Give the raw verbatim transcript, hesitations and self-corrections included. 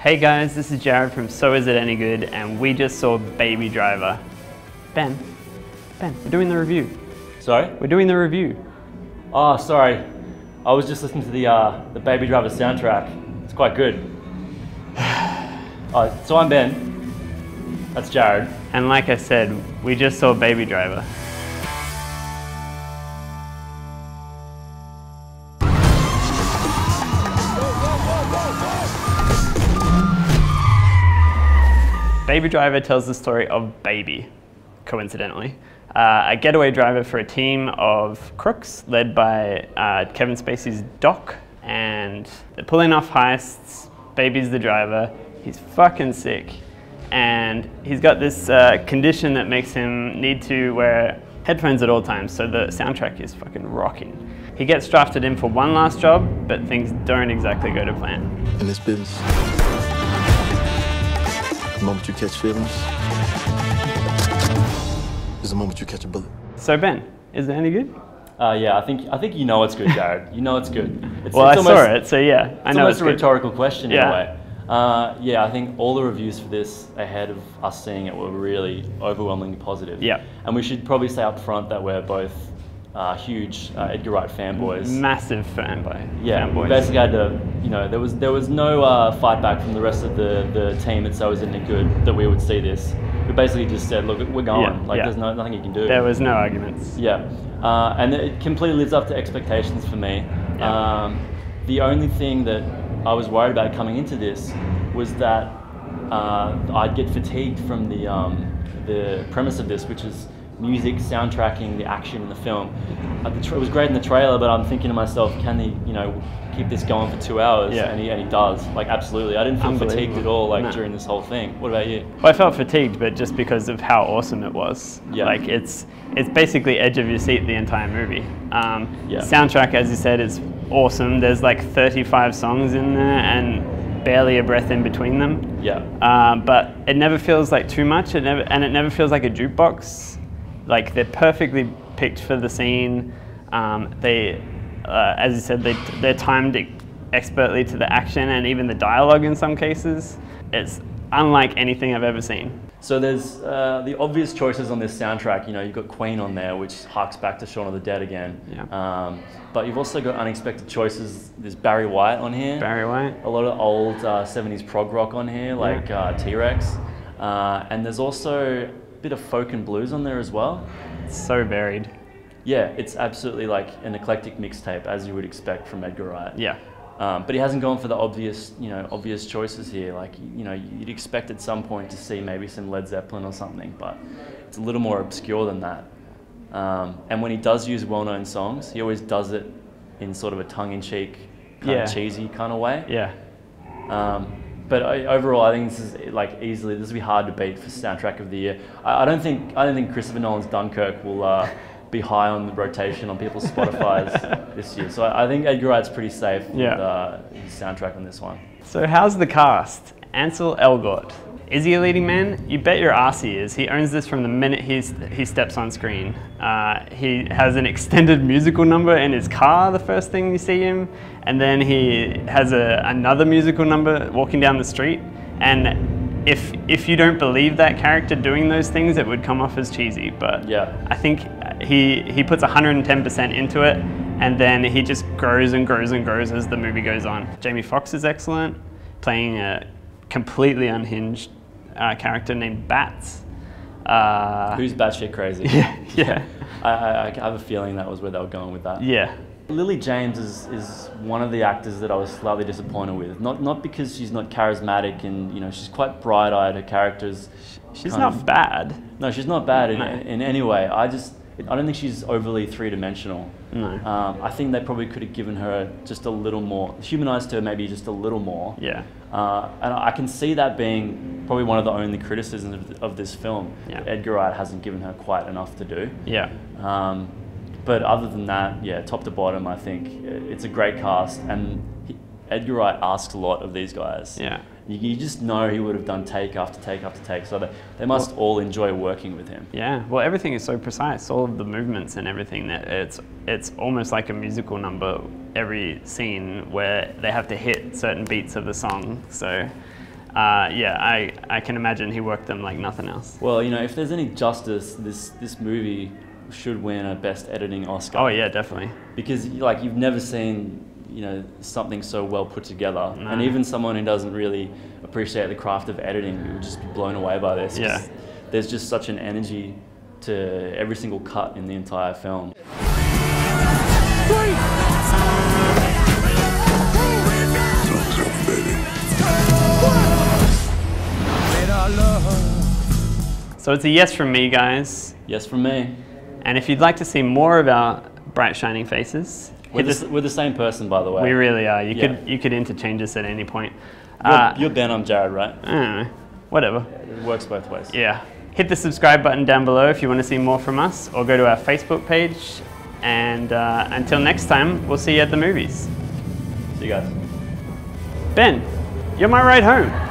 Hey guys, this is Jared from So Is It Any Good, and we just saw Baby Driver. Ben, Ben, we're doing the review. Sorry? We're doing the review. Oh, sorry. I was just listening to the, uh, the Baby Driver soundtrack. It's quite good. Oh, so I'm Ben. That's Jared. And like I said, we just saw Baby Driver. Baby Driver tells the story of Baby, coincidentally, uh, a getaway driver for a team of crooks led by uh, Kevin Spacey's Doc, and they're pulling off heists. Baby's the driver, he's fucking sick, and he's got this uh, condition that makes him need to wear headphones at all times, so the soundtrack is fucking rocking. He gets drafted in for one last job, but things don't exactly go to plan. In this business, the moment you catch feelings is the moment you catch a bullet. So Ben, is it any good? Uh, yeah, I think I think you know it's good, Jared. You know it's good. It's, well, it's I almost, saw it, so yeah, I know it's good. It's almost a rhetorical question in a way. Uh, yeah, I think all the reviews for this ahead of us seeing it were really overwhelmingly positive. Yeah, and we should probably say up front that we're both uh, huge uh, Edgar Wright fanboys. Massive fanboy. Yeah, fanboys. Basically had to, you know, there was there was no uh, fight back from the rest of the the team. It's always isn't it good that we would see this. We basically just said, look, we're going. Yeah, like yeah. There's no nothing you can do. There was no arguments. Yeah, uh, and it completely lives up to expectations for me. Yeah. Um, the only thing that I was worried about coming into this was that uh, I'd get fatigued from the um, the premise of this, which is music soundtracking the action in the film. Uh, the tra it was great in the trailer, but I'm thinking to myself, can they, you know, keep this going for two hours? Yeah. And he and he does. Like absolutely, I didn't feel fatigued at all. Like no. During this whole thing. What about you? Well, I felt fatigued, but just because of how awesome it was. Yeah. Like it's it's basically edge of your seat the entire movie. Um, yeah. Soundtrack, as you said, is awesome. There's like thirty-five songs in there and barely a breath in between them. Yeah. Uh, but it never feels like too much. It never and it never feels like a jukebox. Like they're perfectly picked for the scene. Um, they, uh, as you said, they they're timed expertly to the action and even the dialogue in some cases. It's unlike anything I've ever seen. So there's uh, the obvious choices on this soundtrack. You know, you've got Queen on there, which harks back to Shaun of the Dead again. Yeah. Um, but you've also got unexpected choices. There's Barry White on here. Barry White. A lot of old uh, seventies prog rock on here, like yeah. uh, T-Rex. Uh, and there's also a bit of folk and blues on there as well. It's so varied. Yeah, it's absolutely like an eclectic mixtape, as you would expect from Edgar Wright. Yeah. Um, but he hasn't gone for the obvious, you know, obvious choices here. Like, you know, you'd expect at some point to see maybe some Led Zeppelin or something, but it's a little more obscure than that. Um, and when he does use well-known songs, he always does it in sort of a tongue-in-cheek, kind yeah. of cheesy kind of way. Yeah. Um, but I, overall, I think this is like easily this will be hard to beat for soundtrack of the year. I, I don't think I don't think Christopher Nolan's Dunkirk will. Uh, be high on the rotation on people's Spotify's this year. So I think Edgar Wright's pretty safe yeah. with uh, his soundtrack on this one. So how's the cast? Ansel Elgort. Is he a leading man? You bet your ass he is. He owns this from the minute he's, he steps on screen. Uh, he has an extended musical number in his car the first thing you see him, and then he has a, another musical number walking down the street. And If, if you don't believe that character doing those things, it would come off as cheesy, but yeah. I think he, he puts one hundred ten percent into it, and then he just grows and grows and grows as the movie goes on. Jamie Foxx is excellent, playing a completely unhinged uh, character named Bats. Uh, Who's batshit crazy? Yeah. yeah. I, I, I have a feeling that was where they were going with that. Yeah. Lily James is, is one of the actors that I was slightly disappointed with. Not not because she's not charismatic and, you know, she's quite bright-eyed, her character's... She's not of, bad. No, she's not bad in, no. in any way. I just, I don't think she's overly three-dimensional. No. Um, I think they probably could have given her just a little more, humanized her maybe just a little more. Yeah. Uh, and I can see that being probably one of the only criticisms of, of this film. Yeah. Edgar Wright hasn't given her quite enough to do. Yeah. Um, But other than that, yeah, top to bottom, I think it's a great cast, and he, Edgar Wright asks a lot of these guys. Yeah, you, you just know he would have done take after take after take, so they, they must well, all enjoy working with him. Yeah, well, everything is so precise, all of the movements and everything. That it's it's almost like a musical number every scene where they have to hit certain beats of the song. So uh, yeah, I, I can imagine he worked them like nothing else. Well, you know, if there's any justice, this, this movie should win a Best Editing Oscar. Oh yeah, definitely. Because like, you've never seen, you know, something so well put together. No. And even someone who doesn't really appreciate the craft of editing would just be blown away by this. Yeah. There's just such an energy to every single cut in the entire film. So it's a yes from me, guys. Yes from me. And if you'd like to see more of our bright shining faces, we're the, we're the same person, by the way. We really are. You yeah. could you could interchange us at any point. You're, uh, you're Ben, I'm Jared, right? I don't know. Whatever. It works both ways. Yeah. Hit the subscribe button down below if you want to see more from us, or go to our Facebook page. And uh, until next time, we'll see you at the movies. See you guys. Ben, you're my ride home.